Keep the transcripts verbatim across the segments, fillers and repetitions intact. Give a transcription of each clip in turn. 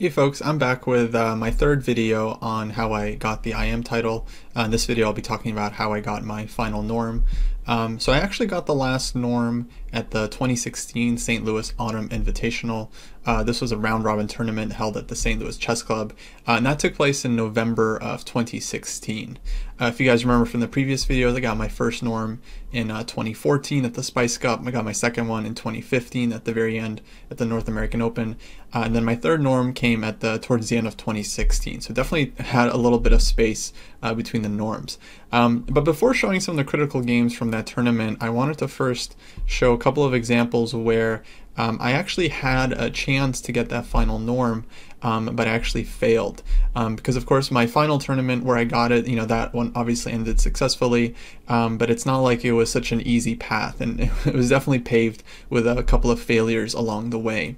Hey folks, I'm back with uh, my third video on how I got the I M title. Uh, in this video I'll be talking about how I got my final norm. Um, so I actually got the last norm at the twenty sixteen Saint Louis Autumn Invitational. Uh, this was a round robin tournament held at the Saint Louis Chess Club, uh, and that took place in November of twenty sixteen. Uh, if you guys remember from the previous videos, I got my first norm in uh, twenty fourteen at the Spice Cup. I got my second one in twenty fifteen at the very end at the North American Open, uh, and then my third norm came at the towards the end of twenty sixteen. So definitely had a little bit of space uh, between the norms. Um, but before showing some of the critical games from that tournament, I wanted to first show a couple of examples where um, I actually had a chance to get that final norm, um, but I actually failed. Um, because of course my final tournament where I got it, you know, that one obviously ended successfully, um, but it's not like it was such an easy path, and it was definitely paved with a couple of failures along the way.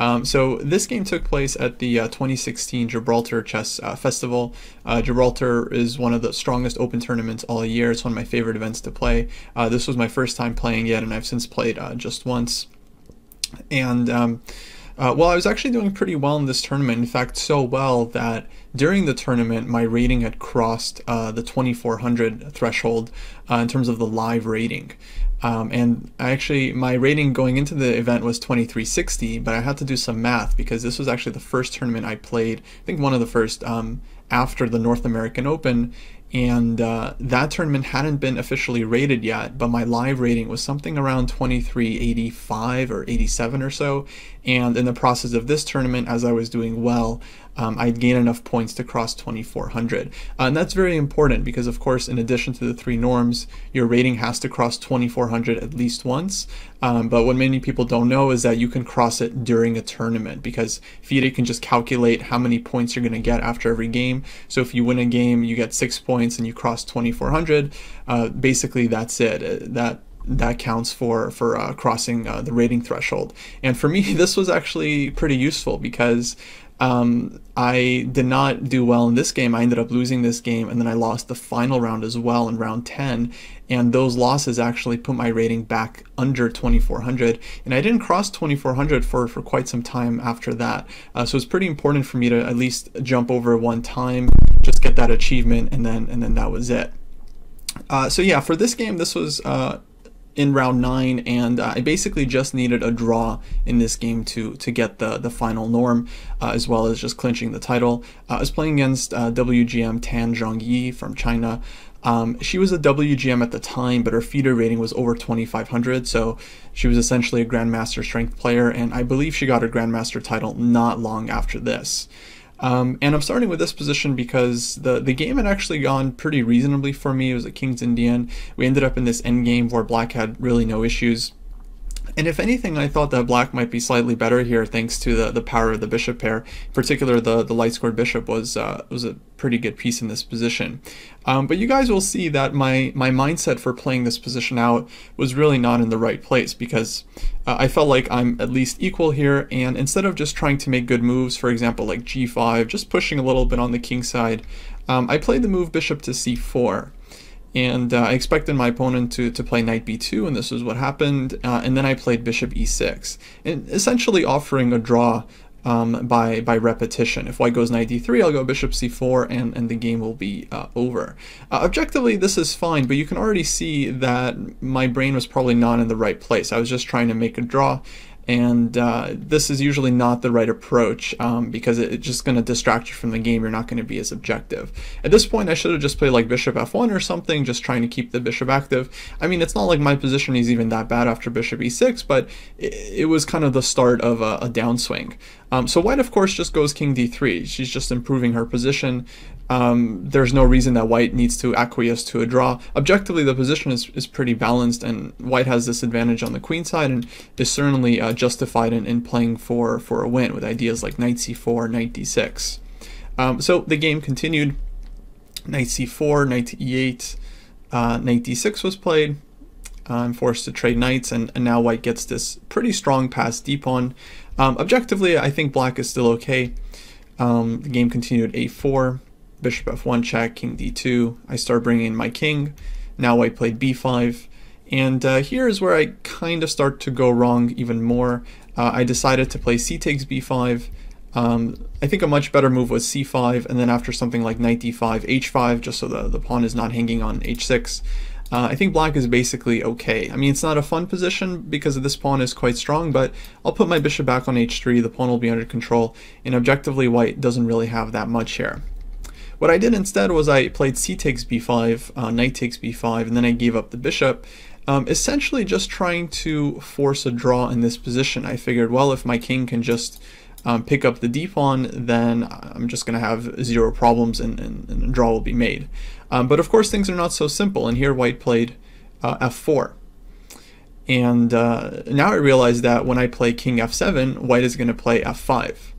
Um, so this game took place at the uh, twenty sixteen Gibraltar Chess uh, Festival. Uh, Gibraltar is one of the strongest open tournaments all year. It's one of my favorite events to play. Uh, this was my first time playing it, and I've since played uh, just once. And um, uh, well, I was actually doing pretty well in this tournament. In fact, so well that during the tournament, my rating had crossed uh, the twenty-four hundred threshold uh, in terms of the live rating. Um, and I actually, my rating going into the event was twenty-three sixty, but I had to do some math because this was actually the first tournament I played, I think one of the first um, after the North American Open, and uh, that tournament hadn't been officially rated yet, but my live rating was something around twenty-three eighty-five or eighty-seven or so, and in the process of this tournament, as I was doing well, Um, I'd gain enough points to cross twenty-four hundred. Uh, and that's very important because, of course, in addition to the three norms, your rating has to cross twenty-four hundred at least once. Um, but what many people don't know is that you can cross it during a tournament, because FIDE can just calculate how many points you're going to get after every game. So if you win a game, you get six points and you cross twenty-four hundred. Uh, basically, that's it. That that counts for for uh, crossing uh, the rating threshold. And for me, this was actually pretty useful because Um, I did not do well in this game. I ended up losing this game, and then I lost the final round as well in round ten, and those losses actually put my rating back under twenty-four hundred, and I didn't cross twenty-four hundred for, for quite some time after that. Uh, so it's pretty important for me to at least jump over one time, just get that achievement, and then, and then that was it. Uh, so yeah, for this game, this was uh, in round nine, and uh, I basically just needed a draw in this game to to get the the final norm, uh, as well as just clinching the title. Uh, I was playing against uh, W G M Tan Zhongyi from China. Um, she was a W G M at the time, but her FIDE rating was over twenty-five hundred, so she was essentially a Grandmaster strength player, and I believe she got her Grandmaster title not long after this. Um, and I'm starting with this position because the, the game had actually gone pretty reasonably for me. It was a King's Indian. We ended up in this endgame where Black had really no issues. And if anything, I thought that Black might be slightly better here thanks to the, the power of the bishop pair. In particular, the, the light squared bishop was, uh, was a pretty good piece in this position. Um, but you guys will see that my, my mindset for playing this position out was really not in the right place, because uh, I felt like I'm at least equal here, and instead of just trying to make good moves, for example like g five, just pushing a little bit on the king side, um, I played the move bishop to c four. And uh, I expected my opponent to, to play knight b two, and this is what happened, uh, and then I played bishop e six, and essentially offering a draw um, by, by repetition. If white goes knight d three, I'll go bishop c four, and, and the game will be uh, over. Uh, objectively, this is fine, but you can already see that my brain was probably not in the right place. I was just trying to make a draw, and uh, this is usually not the right approach um, because it, it's just going to distract you from the game. You're not going to be as objective. At this point, I should have just played like bishop f one or something, just trying to keep the bishop active. I mean, it's not like my position is even that bad after bishop e six, but it, it was kind of the start of a, a downswing. Um, so white, of course, just goes king d three. She's just improving her position. Um, there's no reason that white needs to acquiesce to a draw. Objectively, the position is, is pretty balanced, and white has this advantage on the queen side and is certainly uh, justified in, in playing for, for a win with ideas like knight c four, knight d six. Um, so the game continued. Knight c four, knight e eight, uh, knight d six was played. I'm forced to trade knights, and, and now white gets this pretty strong pass d-pawn. Um, objectively, I think black is still okay. Um, the game continued a four. Bishop f one check, king d two, I start bringing in my king, now white played b five, and uh, here is where I kind of start to go wrong even more. Uh, I decided to play c takes b five, Um, I think a much better move was c five, and then after something like knight d five, h five, just so the, the pawn is not hanging on h six. Uh, I think black is basically okay. I mean, it's not a fun position because this pawn is quite strong, but I'll put my bishop back on h three, the pawn will be under control, and objectively white doesn't really have that much here. What I did instead was I played c takes b five, uh, knight takes b five, and then I gave up the bishop, um, essentially just trying to force a draw in this position. I figured, well, if my king can just Um, pick up the d-pawn, then I'm just going to have zero problems and, and, and a draw will be made. Um, but of course things are not so simple, and here white played uh, f four. And uh, now I realize that when I play king f seven, white is going to play f five.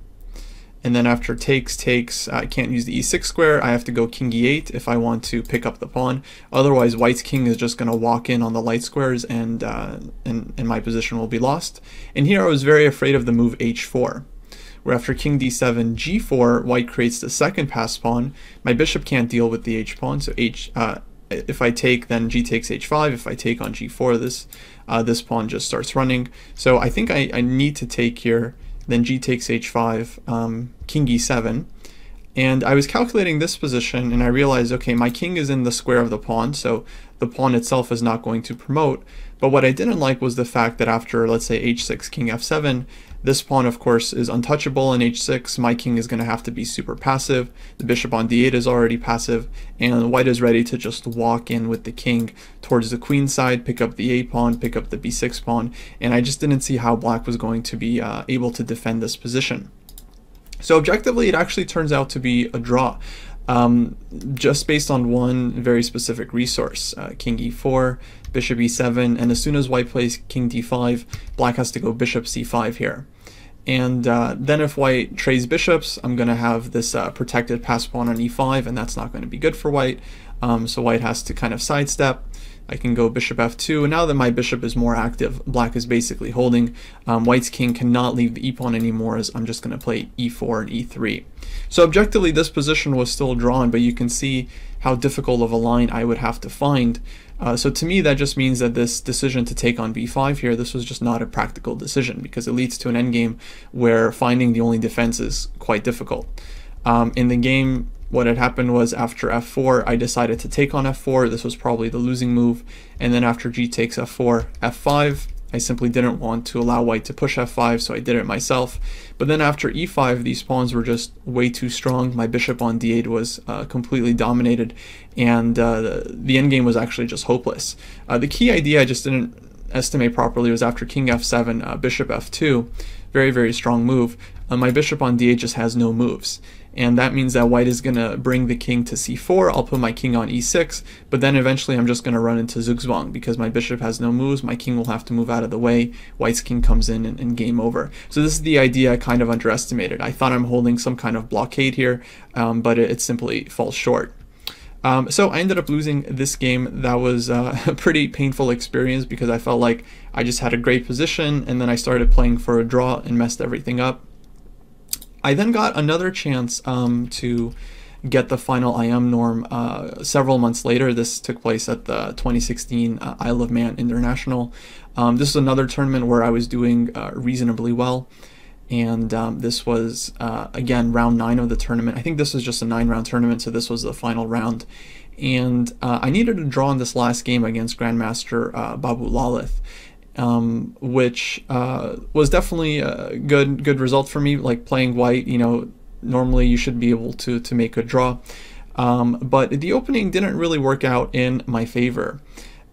And then after takes, takes, I can't use the e six square, I have to go king e eight if I want to pick up the pawn. Otherwise white's king is just going to walk in on the light squares, and, uh, and, and my position will be lost. And here I was very afraid of the move h four. Where after king d seven, g four, white creates the second passed pawn. My bishop can't deal with the h-pawn, so h, uh, if I take, then g takes h five. If I take on g four, this uh, this pawn just starts running. So I think I, I need to take here, then g takes h five, um, king e seven. And I was calculating this position, and I realized, okay, my king is in the square of the pawn, so the pawn itself is not going to promote. But what I didn't like was the fact that after, let's say, h six, king f seven, this pawn, of course, is untouchable in h six. My king is going to have to be super passive. The bishop on d eight is already passive, and white is ready to just walk in with the king towards the queen side, pick up the a pawn, pick up the b six pawn, and I just didn't see how black was going to be uh, able to defend this position. So objectively, it actually turns out to be a draw, um, just based on one very specific resource, uh, king e four, bishop e seven, and as soon as white plays king d five, black has to go bishop c five here. And uh, then if white trades bishops, I'm going to have this uh, protected passed pawn on e five, and that's not going to be good for white, um, so white has to kind of sidestep. I can go bishop f two, and now that my bishop is more active, black is basically holding. Um, white's king cannot leave the e-pawn anymore, as I'm just going to play e four and e three. So objectively, this position was still drawn, but you can see how difficult of a line I would have to find. Uh, so to me, that just means that this decision to take on b five here, this was just not a practical decision, because it leads to an endgame where finding the only defense is quite difficult. Um, in the game, what had happened was after f four, I decided to take on f four. This was probably the losing move. And then after g takes f four, f five, I simply didn't want to allow white to push f five, so I did it myself. But then after e five, these pawns were just way too strong. My bishop on d eight was uh, completely dominated, and uh, the, the endgame was actually just hopeless. Uh, the key idea I just didn't estimate properly was after king f seven, uh, bishop f two, very, very strong move. Uh, my bishop on d eight just has no moves. And that means that white is going to bring the king to c four, I'll put my king on e six, but then eventually I'm just going to run into zugzwang, because my bishop has no moves, my king will have to move out of the way, white's king comes in, and, and game over. So this is the idea I kind of underestimated. I thought I'm holding some kind of blockade here, um, but it, it simply falls short. Um, so I ended up losing this game. That was uh, a pretty painful experience, because I felt like I just had a great position, and then I started playing for a draw and messed everything up. I then got another chance um, to get the final I M norm uh, several months later. This took place at the twenty sixteen uh, Isle of Man International. Um, this is another tournament where I was doing uh, reasonably well. And um, this was, uh, again, round nine of the tournament. I think this was just a nine round tournament, so this was the final round. And uh, I needed a draw in this last game against Grandmaster uh, Babu Lalith. Um, which uh, was definitely a good good result for me. Like, playing white, you know, normally you should be able to to make a draw, um, but the opening didn't really work out in my favor.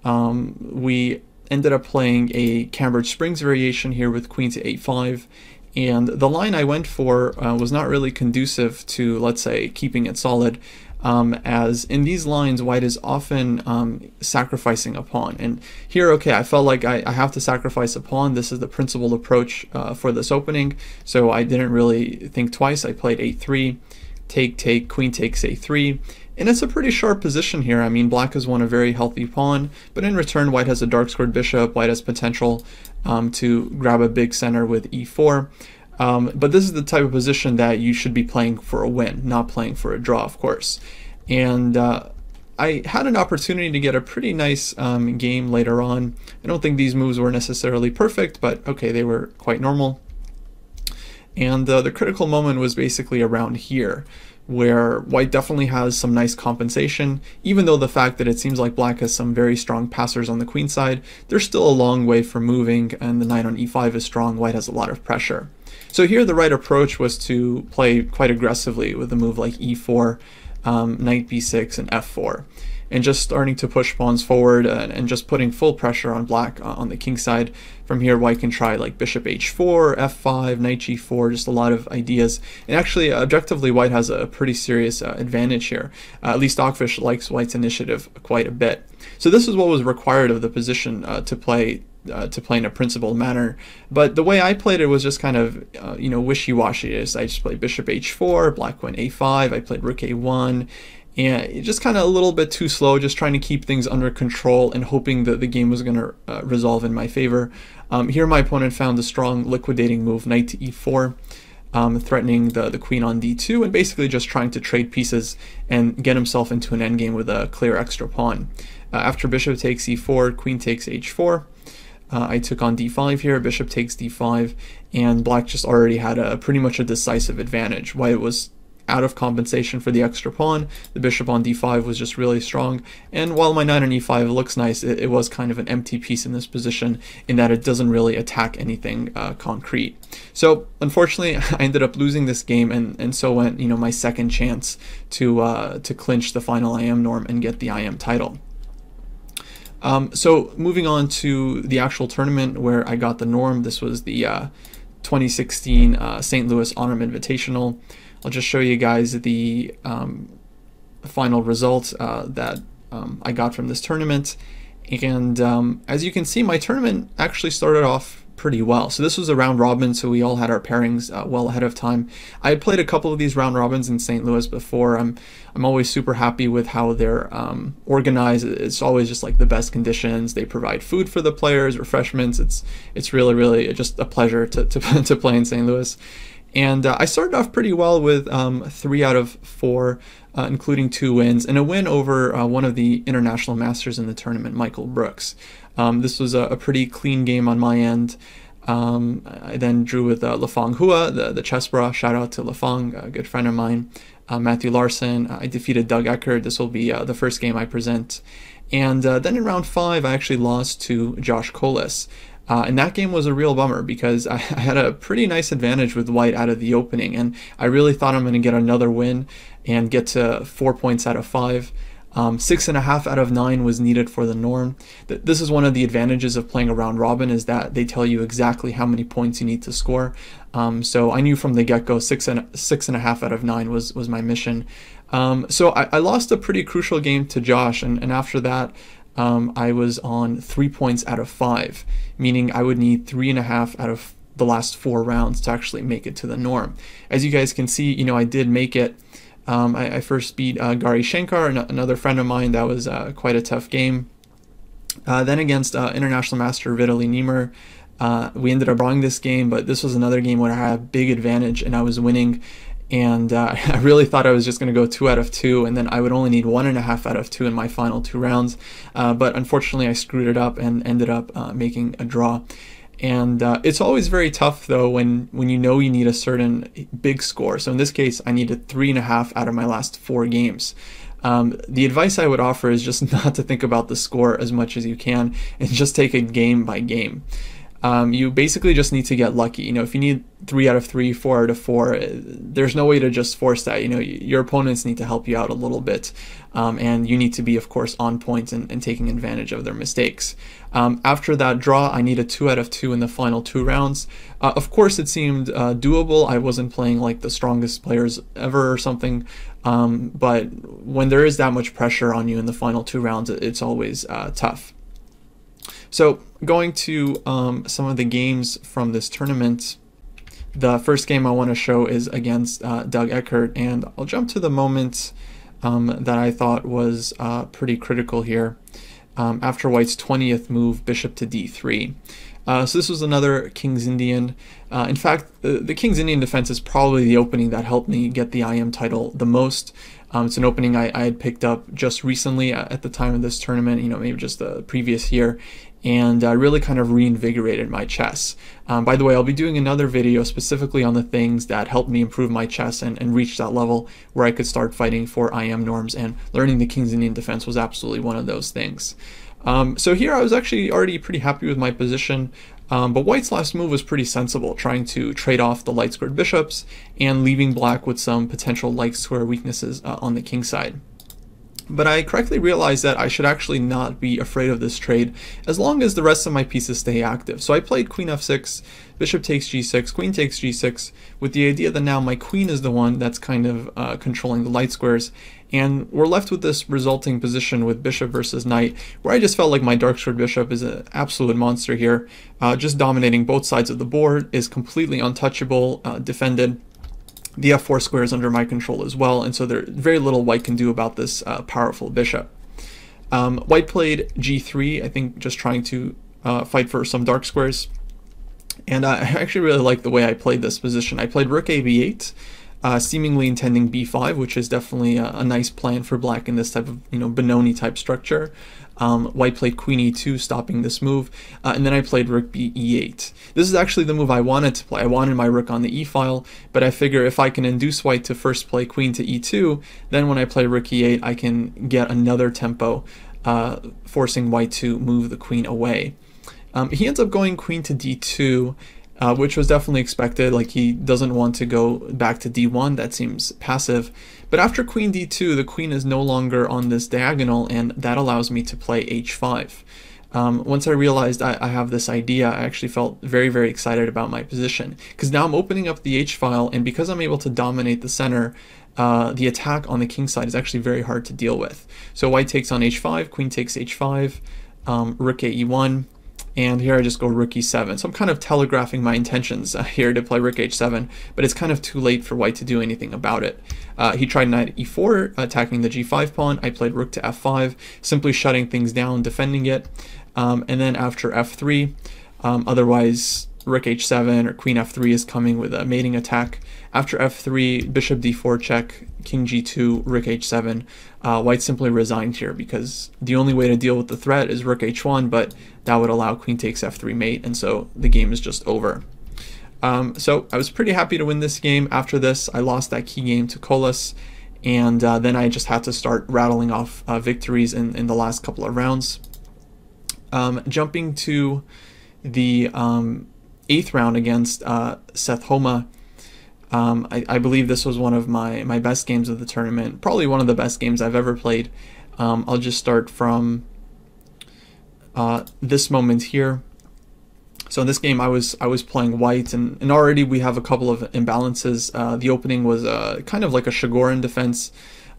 Um, we ended up playing a Cambridge Springs variation here with queen to a five, and the line I went for uh, was not really conducive to, let's say, keeping it solid. Um, as in these lines, white is often um, sacrificing a pawn. And here, okay, I felt like I, I have to sacrifice a pawn. This is the principled approach uh, for this opening. So I didn't really think twice. I played a three, take, take, queen takes a three. And it's a pretty sharp position here. I mean, black has won a very healthy pawn, but in return, white has a dark squared bishop. White has potential um, to grab a big center with e four. Um, but this is the type of position that you should be playing for a win, not playing for a draw, of course. And uh, I had an opportunity to get a pretty nice um, game later on. I don't think these moves were necessarily perfect, but okay, they were quite normal. And uh, the critical moment was basically around here, where white definitely has some nice compensation, even though the fact that it seems like black has some very strong passers on the queen side, they're still a long way from moving, and the knight on e five is strong, white has a lot of pressure. So here the right approach was to play quite aggressively with a move like e four, um, knight b six, and f four, and just starting to push pawns forward and, and just putting full pressure on black uh, on the king side. From here, white can try like bishop h four, f five, knight g four, just a lot of ideas. And actually, objectively, white has a pretty serious uh, advantage here. Uh, at least Stockfish likes white's initiative quite a bit. So this is what was required of the position uh, to play Uh, to play in a principled manner. But the way I played it was just kind of, uh, you know, wishy-washy. I just played bishop h four, black went a five, I played rook a one, and just kind of a little bit too slow, just trying to keep things under control and hoping that the game was going to uh, resolve in my favor. Um, here my opponent found the strong liquidating move, knight to e four, um, threatening the, the queen on d two, and basically just trying to trade pieces and get himself into an endgame with a clear extra pawn. Uh, after bishop takes e four, queen takes h four, Uh, I took on d five here, bishop takes d five, and black just already had a pretty much a decisive advantage. White was out of compensation for the extra pawn, the bishop on d five was just really strong, and while my knight on e five looks nice, it, it was kind of an empty piece in this position, in that it doesn't really attack anything uh, concrete. So unfortunately, I ended up losing this game, and, and so went, you know, my second chance to, uh, to clinch the final I M norm and get the I M title. Um, so moving on to the actual tournament where I got the norm, this was the uh, twenty sixteen uh, Saint Louis Autumn Invitational. I'll just show you guys the um, final result uh, that um, I got from this tournament. And um, as you can see, my tournament actually started off pretty well. So this was a round robin, so we all had our pairings uh, well ahead of time. I had played a couple of these round robins in Saint Louis before. I'm I'm always super happy with how they're um, organized. It's always just like the best conditions. They provide food for the players, refreshments. It's it's really really just a pleasure to to, to play in Saint Louis. And uh, I started off pretty well with um, three out of four, uh, including two wins, and a win over uh, one of the international masters in the tournament, Michael Brooks. Um, this was a, a pretty clean game on my end. Um, I then drew with uh, LaFong Hua, the, the chess bra. Shout out to LaFong, a good friend of mine. Uh, Matthew Larson. I defeated Doug Eckert. This will be uh, the first game I present. And uh, then in round five, I actually lost to Josh Colas. Uh, and that game was a real bummer because I, I had a pretty nice advantage with white out of the opening, and I really thought I'm going to get another win and get to four points out of five. Um, six and a half out of nine was needed for the norm. Th this is one of the advantages of playing a round robin, is that they tell you exactly how many points you need to score. Um, so I knew from the get-go six and six and a half out of nine was was my mission. Um, so I, I lost a pretty crucial game to Josh, and, and after that, um, I was on three points out of five, meaning I would need three and a half out of the last four rounds to actually make it to the norm. As you guys can see, you know, I did make it. Um, I, I first beat uh, Garishankar, another friend of mine. That was uh, quite a tough game. Uh, then against uh, international master Vitaly Nemer, uh, we ended up drawing this game, but this was another game where I had a big advantage and I was winning. And uh, I really thought I was just going to go two out of two, and then I would only need one and a half out of two in my final two rounds. Uh, but unfortunately, I screwed it up and ended up uh, making a draw. And uh, it's always very tough, though, when, when you know you need a certain big score. So in this case, I needed three and a half out of my last four games. Um, the advice I would offer is just not to think about the score as much as you can, and just take it game by game. Um, you basically just need to get lucky. You know, if you need three out of three, four out of four, there's no way to just force that. You know, your opponents need to help you out a little bit, um, and you need to be, of course, on point and, and taking advantage of their mistakes. Um, after that draw, I needed two out of two in the final two rounds. Uh, of course, it seemed uh, doable. I wasn't playing like the strongest players ever or something, um, but when there is that much pressure on you in the final two rounds, it's always uh, tough. So going to um, some of the games from this tournament, the first game I want to show is against uh, Doug Eckert, and I'll jump to the moment um, that I thought was uh, pretty critical here. Um, after White's twentieth move, bishop to d three. Uh, so this was another King's Indian. Uh, in fact, the, the King's Indian defense is probably the opening that helped me get the I M title the most. Um, it's an opening I, I had picked up just recently at the time of this tournament, you know, maybe just the previous year. and uh, really kind of reinvigorated my chess. Um, by the way, I'll be doing another video specifically on the things that helped me improve my chess and, and reach that level where I could start fighting for I M norms, and learning the King's Indian defense was absolutely one of those things. Um, so here I was actually already pretty happy with my position, um, but White's last move was pretty sensible, trying to trade off the light squared bishops and leaving Black with some potential light square weaknesses uh, on the king side. But I correctly realized that I should actually not be afraid of this trade as long as the rest of my pieces stay active. So I played queen f six, bishop takes g six, queen takes g six, with the idea that now my queen is the one that's kind of uh, controlling the light squares, and we're left with this resulting position with bishop versus knight, where I just felt like my dark squared bishop is an absolute monster here, uh, just dominating both sides of the board, is completely untouchable, uh, defended. The f four square is under my control as well, and so there's very little White can do about this uh, powerful bishop. Um, White played g three, I think just trying to uh, fight for some dark squares. And I actually really like the way I played this position. I played rook a b eight, uh, seemingly intending b five, which is definitely a, a nice plan for Black in this type of, you know, Benoni type structure. Um, White played queen e two, stopping this move, uh, and then I played rook b e eight. This is actually the move I wanted to play. I wanted my rook on the e-file, but I figure if I can induce White to first play queen to e two, then when I play rook e eight, I can get another tempo, uh, forcing White to move the queen away. Um, he ends up going queen to d two, uh, which was definitely expected. Like, he doesn't want to go back to d one, that seems passive. But after queen d two, the queen is no longer on this diagonal, and that allows me to play h five. Um, once I realized I, I have this idea, I actually felt very, very excited about my position, because now I'm opening up the h-file, and because I'm able to dominate the center, uh, the attack on the king side is actually very hard to deal with. So White takes on h five, queen takes h five, um, rook a e one, and here I just go rook e seven. So I'm kind of telegraphing my intentions uh, here to play rook h seven, but it's kind of too late for White to do anything about it. Uh, he tried knight e four, attacking the g five pawn. I played rook to f five, simply shutting things down, defending it. Um, and then after f three, um, otherwise rook h seven or queen f three is coming with a mating attack. After f three, bishop d four check, king g two, rook h seven. Uh, White simply resigned here because the only way to deal with the threat is rook h one, but that would allow queen takes f three mate, and so the game is just over. Um, so I was pretty happy to win this game. After this, I lost that key game to Colas, and uh, then I just had to start rattling off uh, victories in, in the last couple of rounds. Um, jumping to the um, eighth round against uh, Seth Homa. Um, I, I believe this was one of my, my best games of the tournament, probably one of the best games I've ever played. Um, I'll just start from uh, this moment here. So in this game I was I was playing White, and, and already we have a couple of imbalances. Uh, the opening was uh, kind of like a Shigorin defense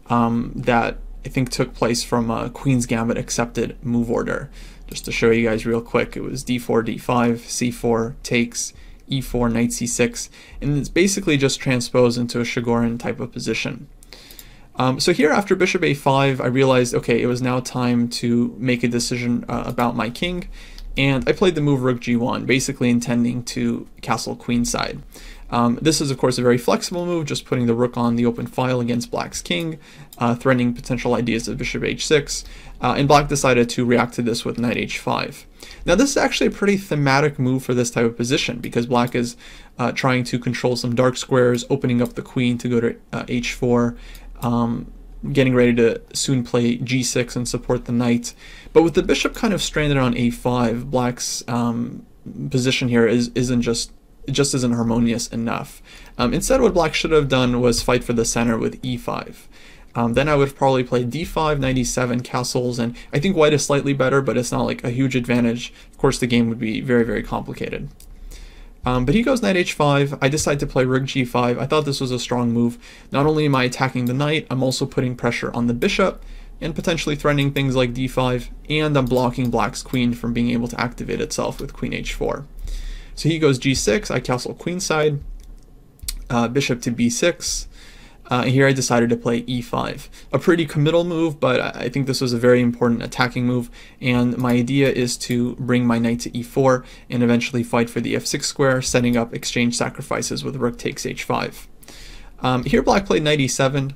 um, that I think took place from a Queen's Gambit accepted move order. Just to show you guys real quick, it was d four, d five, c four, takes, e four, knight c six, and it's basically just transposed into a Shigorin type of position. Um, so here after bishop a five, I realized, okay, it was now time to make a decision uh, about my king, and I played the move rook g one, basically intending to castle queenside. Um, this is of course a very flexible move, just putting the rook on the open file against Black's king, uh, threatening potential ideas of bishop h six, uh, and Black decided to react to this with knight h five. Now this is actually a pretty thematic move for this type of position, because Black is uh, trying to control some dark squares, opening up the queen to go to uh, h four, um, getting ready to soon play g six and support the knight. But with the bishop kind of stranded on a five, Black's um, position here is, isn't just It just isn't harmonious enough. Um, instead, what Black should have done was fight for the center with e five. Um, then I would have probably played d five, knight e seven, castles, and I think White is slightly better, but it's not like a huge advantage. Of course, the game would be very, very complicated. Um, but he goes knight h five. I decide to play rook g five. I thought this was a strong move. Not only am I attacking the knight, I'm also putting pressure on the bishop and potentially threatening things like d five, and I'm blocking Black's queen from being able to activate itself with queen h four. So he goes g six, I castle queenside, uh, bishop to b six, uh, and here I decided to play e five. A pretty committal move, but I think this was a very important attacking move, and my idea is to bring my knight to e four and eventually fight for the f six square, setting up exchange sacrifices with rook takes h five. Um, here Black played knight e seven,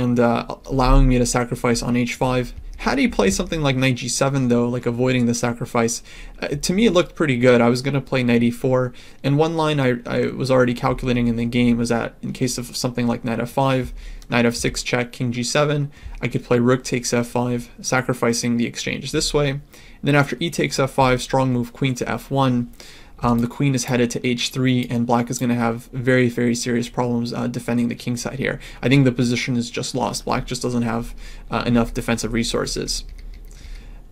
and uh, allowing me to sacrifice on h five. How do you play something like knight g seven though, like avoiding the sacrifice? Uh, to me it looked pretty good. I was going to play knight e four, and one line I, I was already calculating in the game was that in case of something like knight f five, knight f six check, king g seven, I could play rook takes f five, sacrificing the exchange this way. And then after e takes f five, strong move queen to f one. Um, the queen is headed to h three, and black is going to have very, very serious problems uh, defending the king side here. I think the position is just lost. Black just doesn't have uh, enough defensive resources.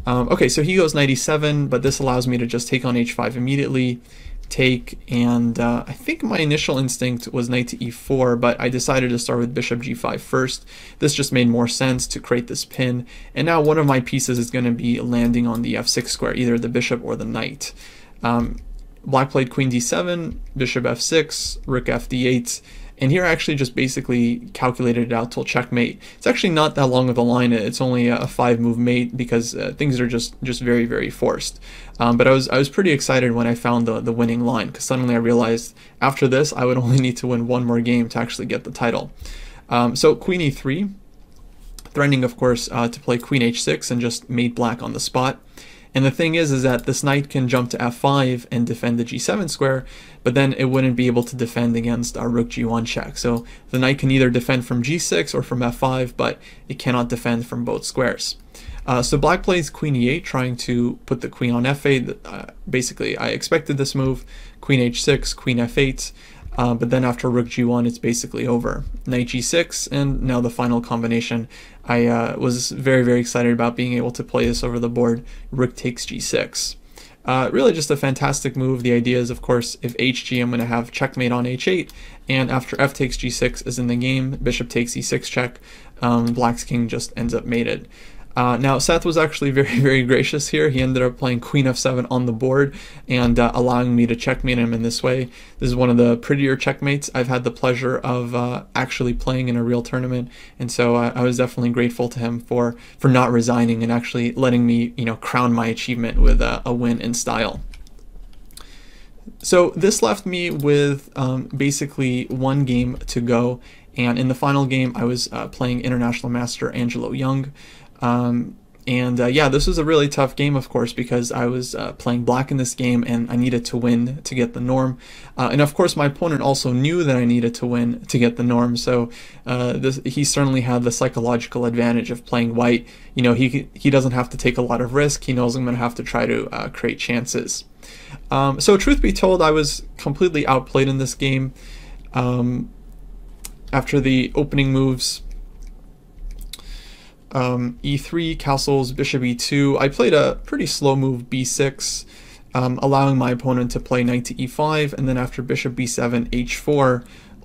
Um, okay, so he goes knight e seven, but this allows me to just take on h five immediately, take, and uh, I think my initial instinct was knight to e four, but I decided to start with bishop g five first. This just made more sense to create this pin, and now one of my pieces is going to be landing on the f six square, either the bishop or the knight. Um, Black played queen d seven, bishop f six, rook f d eight, and here I actually just basically calculated it out till checkmate. It's actually not that long of a line, it's only a five move mate, because uh, things are just just very, very forced. Um, but I was I was pretty excited when I found the, the winning line, because suddenly I realized after this I would only need to win one more game to actually get the title. Um, so queen e three, threatening of course uh, to play queen h six and just mate black on the spot. And the thing is, is that this knight can jump to f five and defend the g seven square, but then it wouldn't be able to defend against our rook g one check. So the knight can either defend from g six or from f five, but it cannot defend from both squares. Uh, so black plays queen e eight, trying to put the queen on f eight. Uh, basically, I expected this move, queen h six, queen f eight, uh, but then after rook g one, it's basically over. Knight g six, and now the final combination. I uh, was very, very excited about being able to play this over the board. Rook takes g six. Uh, really just a fantastic move. The idea is, of course, if hg, I'm going to have checkmate on h eight, and after f takes g six is in the game, bishop takes e six check, um, black's king just ends up mated. Uh, now, Seth was actually very, very gracious here. He ended up playing queen f seven on the board and uh, allowing me to checkmate him in this way. This is one of the prettier checkmates I've had the pleasure of uh, actually playing in a real tournament, and so uh, I was definitely grateful to him for, for not resigning and actually letting me, you know, crown my achievement with a, a win in style. So this left me with um, basically one game to go, and in the final game I was uh, playing International Master Angelo Young. Um, and uh, yeah, this was a really tough game, of course, because I was uh, playing black in this game and I needed to win to get the norm. Uh, and of course, my opponent also knew that I needed to win to get the norm, so uh, this, he certainly had the psychological advantage of playing white. You know, he, he doesn't have to take a lot of risk, he knows I'm going to have to try to uh, create chances. Um, so truth be told, I was completely outplayed in this game. Um, after the opening moves, Um, e three, castles, bishop e two. I played a pretty slow move b six, um, allowing my opponent to play knight to e five, and then after bishop b seven, h four,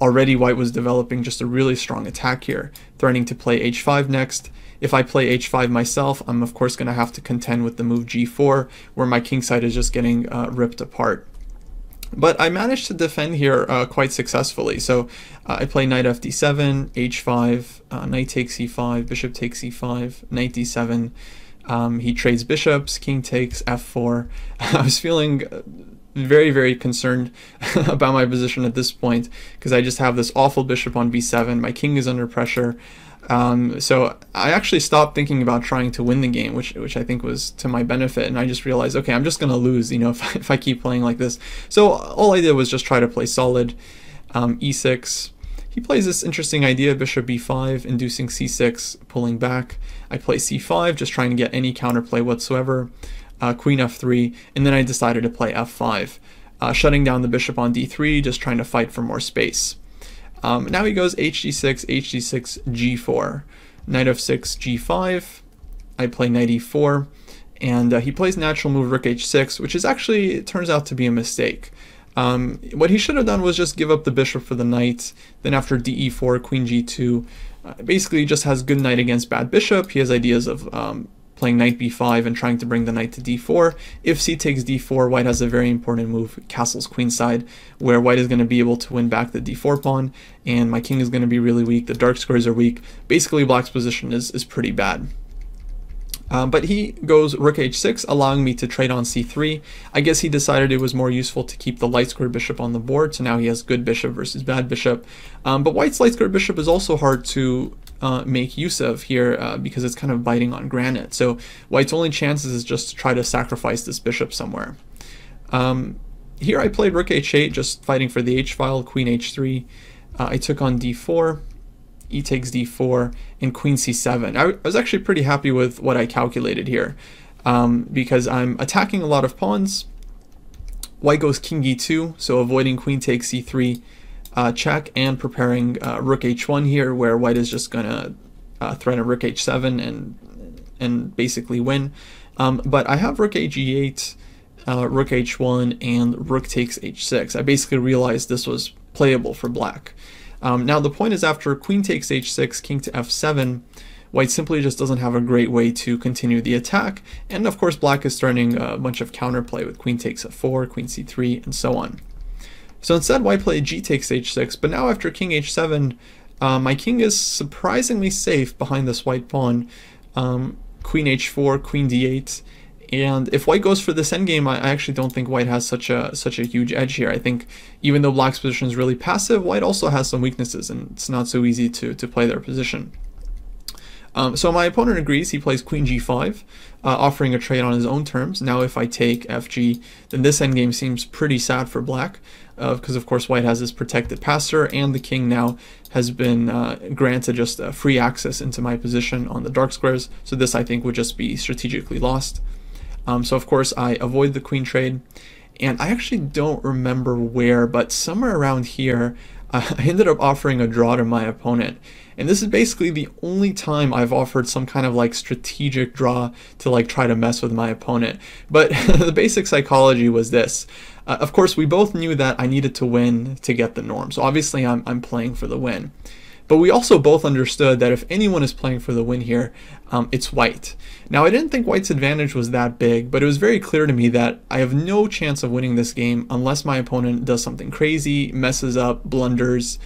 already white was developing just a really strong attack here, threatening to play h five next. If I play h five myself, I'm of course going to have to contend with the move g four, where my kingside is just getting uh, ripped apart. But I managed to defend here uh, quite successfully. So uh, I play knight f d seven, h five, uh, knight takes e five, bishop takes e five, knight d seven. Um, he trades bishops, king takes f four. I was feeling very, very concerned about my position at this point, because I just have this awful bishop on b seven. My king is under pressure. Um, so I actually stopped thinking about trying to win the game, which which I think was to my benefit, and I just realized, okay, I'm just going to lose, you know, if I, if I keep playing like this. So all I did was just try to play solid. Um, e six. He plays this interesting idea, bishop b five, inducing c six, pulling back. I play c five, just trying to get any counterplay whatsoever. Uh, queen f three, and then I decided to play f five, uh, shutting down the bishop on d three, just trying to fight for more space. Um, now he goes h d six, h d six, g four, knight f six, g five, I play knight e four, and uh, he plays natural move rook h six, which is actually, it turns out to be a mistake. Um, what he should have done was just give up the bishop for the knight, then after d e four, queen g two, uh, basically just has good knight against bad bishop. He has ideas of um, playing knight b five and trying to bring the knight to d four. If c takes d four, white has a very important move, castle's queenside, where white is going to be able to win back the d four pawn, and my king is going to be really weak, the dark squares are weak. Basically, black's position is, is pretty bad. Um, but he goes rook h six, allowing me to trade on c three. I guess he decided it was more useful to keep the light square bishop on the board, so now he has good bishop versus bad bishop. Um, but white's light square bishop is also hard to uh, make use of here, uh, because it's kind of biting on granite. So white's only chances is just to try to sacrifice this bishop somewhere. Um, here I played rook h eight, just fighting for the h-file, queen h three. Uh, I took on d four, e takes d four, and queen c seven. I, I was actually pretty happy with what I calculated here, um, because I'm attacking a lot of pawns. White goes king e two, so avoiding queen takes c three uh, check, and preparing uh, rook h one here, where white is just going to uh, threaten rook h seven and, and basically win. Um, but I have rook h e eight, uh, rook h one, and rook takes h six. I basically realized this was playable for black. Um, now the point is, after queen takes h six, king to f seven, white simply just doesn't have a great way to continue the attack, and of course black is starting a bunch of counterplay with queen takes f four, queen c three, and so on. So instead white played g takes h six, but now after king h seven, uh, my king is surprisingly safe behind this white pawn, um, queen h four, queen d eight, and if white goes for this endgame, I actually don't think white has such a such a huge edge here. I think even though black's position is really passive, white also has some weaknesses, and it's not so easy to, to play their position. Um, so my opponent agrees. He plays queen g five, uh, offering a trade on his own terms. Now if I take fg, then this endgame seems pretty sad for black, because uh, of course white has this protected passer, and the king now has been uh, granted just uh, free access into my position on the dark squares, so this I think would just be strategically lost. Um, so of course I avoid the queen trade, and I actually don't remember where, but somewhere around here, uh, I ended up offering a draw to my opponent. And this is basically the only time I've offered some kind of like strategic draw to like try to mess with my opponent. But the basic psychology was this. Uh, of course, we both knew that I needed to win to get the norm. So obviously I'm, I'm playing for the win. But we also both understood that if anyone is playing for the win here, um, it's white. Now, I didn't think white's advantage was that big, but it was very clear to me that I have no chance of winning this game unless my opponent does something crazy, messes up, blunders.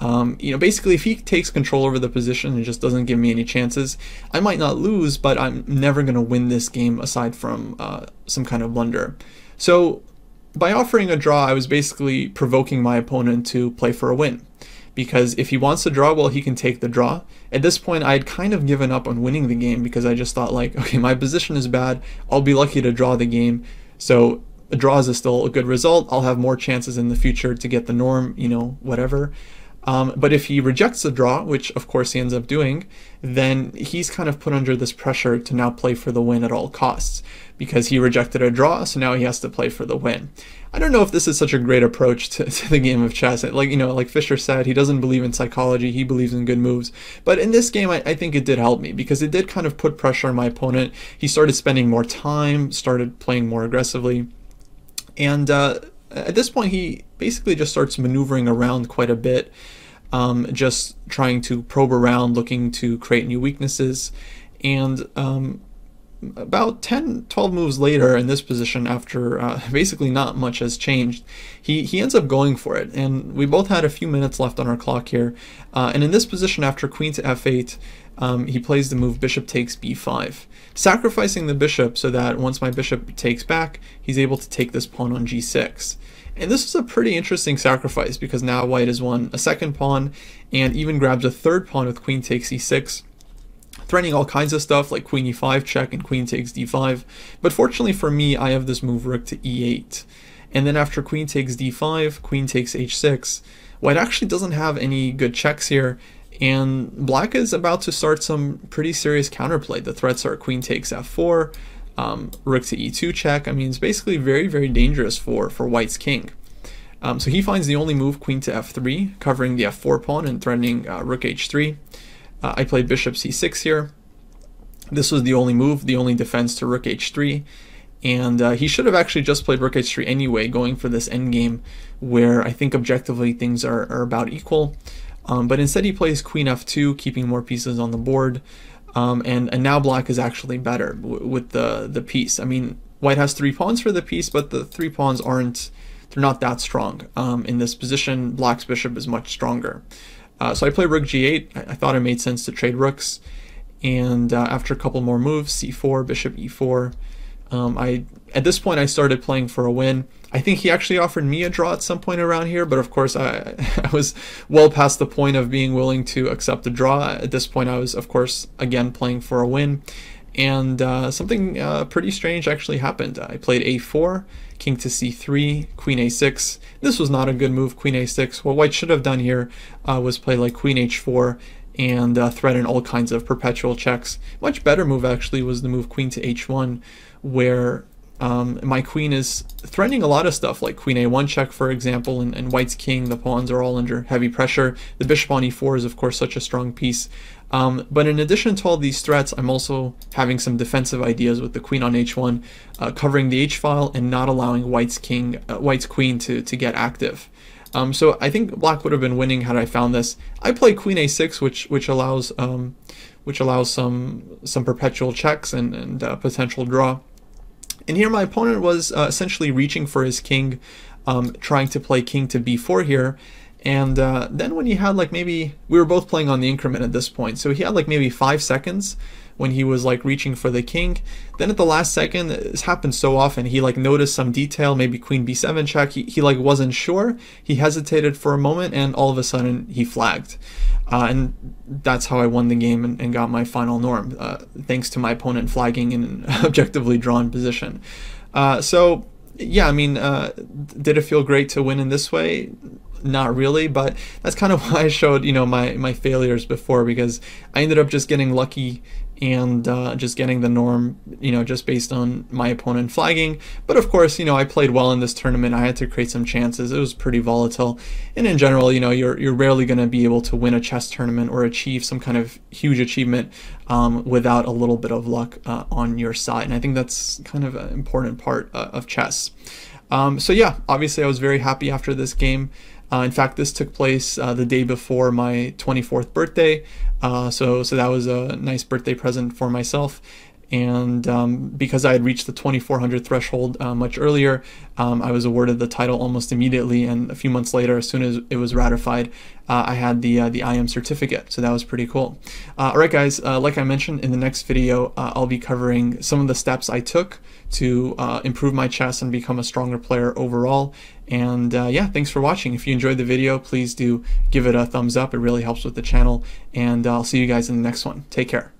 Um, you know, basically, if he takes control over the position and just doesn't give me any chances, I might not lose, but I'm never going to win this game aside from uh, some kind of blunder. So by offering a draw, I was basically provoking my opponent to play for a win, because if he wants to draw, well, he can take the draw. At this point, I had kind of given up on winning the game, because I just thought like, okay, my position is bad, I'll be lucky to draw the game, so a draw is still a good result, I'll have more chances in the future to get the norm, you know, whatever. Um, but if he rejects the draw, which of course he ends up doing, then he's kind of put under this pressure to now play for the win at all costs, because he rejected a draw, so now he has to play for the win. I don't know if this is such a great approach to, to the game of chess. Like, you know, like Fischer said, he doesn't believe in psychology, he believes in good moves. But in this game, I, I think it did help me, because it did kind of put pressure on my opponent. He started spending more time, started playing more aggressively, and uh, at this point, he basically just starts maneuvering around quite a bit, um, just trying to probe around, looking to create new weaknesses. And um, about ten, twelve moves later in this position, after uh, basically not much has changed, he, he ends up going for it. And we both had a few minutes left on our clock here. Uh, and in this position, after queen to f eight, um, he plays the move bishop takes b five, sacrificing the bishop so that once my bishop takes back, he's able to take this pawn on g six. And this is a pretty interesting sacrifice, because now white has won a second pawn, and even grabs a third pawn with queen takes e six, threatening all kinds of stuff like queen e five check and queen takes d five. But fortunately for me, I have this move rook to e eight. And then after queen takes d five, queen takes h six, white actually doesn't have any good checks here, and black is about to start some pretty serious counterplay. The threats are queen takes f four, Um, rook to e two check. I mean, it's basically very, very dangerous for, for white's king. Um, so he finds the only move, queen to f three, covering the f four pawn and threatening uh, rook h three. Uh, I played bishop c six here. This was the only move, the only defense to rook h three. And uh, he should have actually just played rook h three anyway, going for this endgame where I think objectively things are, are about equal. Um, but instead he plays queen f two, keeping more pieces on the board. Um, and, and now black is actually better w with the, the piece. I mean, white has three pawns for the piece, but the three pawns aren't, they're not that strong. Um, in this position, black's bishop is much stronger. Uh, so I play rook g eight. I, I thought it made sense to trade rooks. And uh, after a couple more moves, c four, bishop e four, Um, I at this point I started playing for a win. I think he actually offered me a draw at some point around here, but of course I, I was well past the point of being willing to accept a draw. At this point I was, of course, again playing for a win, and uh, something uh, pretty strange actually happened. I played a four, king to c three, queen a six. This was not a good move, queen a six. What White should have done here uh, was play like queen h four and uh, threaten all kinds of perpetual checks. Much better move actually was the move queen to h one, where um, my queen is threatening a lot of stuff, like queen a one check, for example, and, and White's king, the pawns are all under heavy pressure. The bishop on e four is of course such a strong piece. Um, but in addition to all these threats, I'm also having some defensive ideas with the queen on h one, uh, covering the h-file and not allowing White's king, uh, White's queen to, to get active. Um, so I think Black would have been winning had I found this. I play queen a six, which which allows um, which allows some some perpetual checks and and uh, potential draw. And here my opponent was uh, essentially reaching for his king, um, trying to play king to b four here. And uh, then when he had like maybe we were both playing on the increment at this point, so he had like maybe five seconds when he was like reaching for the king. Then at the last second, this happens so often, he like noticed some detail, maybe queen b seven check, he, he like wasn't sure, he hesitated for a moment, and all of a sudden he flagged. Uh, and that's how I won the game and, and got my final norm, uh, thanks to my opponent flagging in an objectively drawn position. Uh, so yeah, I mean, uh, did it feel great to win in this way? Not really, but that's kind of why I showed, you know, my, my failures before, because I ended up just getting lucky and uh, just getting the norm, you know, just based on my opponent flagging. But of course, you know, I played well in this tournament. I had to create some chances. It was pretty volatile. And in general, you know, you're, you're rarely going to be able to win a chess tournament or achieve some kind of huge achievement um, without a little bit of luck uh, on your side. And I think that's kind of an important part uh, of chess. Um, so yeah, obviously I was very happy after this game. Uh, in fact, this took place uh, the day before my twenty-fourth birthday, uh, so so that was a nice birthday present for myself. And um, because I had reached the twenty-four hundred threshold uh, much earlier, um, I was awarded the title almost immediately. And a few months later, as soon as it was ratified, uh, I had the uh, the I M certificate. So that was pretty cool. Uh, all right, guys. Uh, like I mentioned, in the next video, uh, I'll be covering some of the steps I took to uh, improve my chess and become a stronger player overall. And uh, yeah, thanks for watching. If you enjoyed the video, please do give it a thumbs up. It really helps with the channel. And I'll see you guys in the next one. Take care.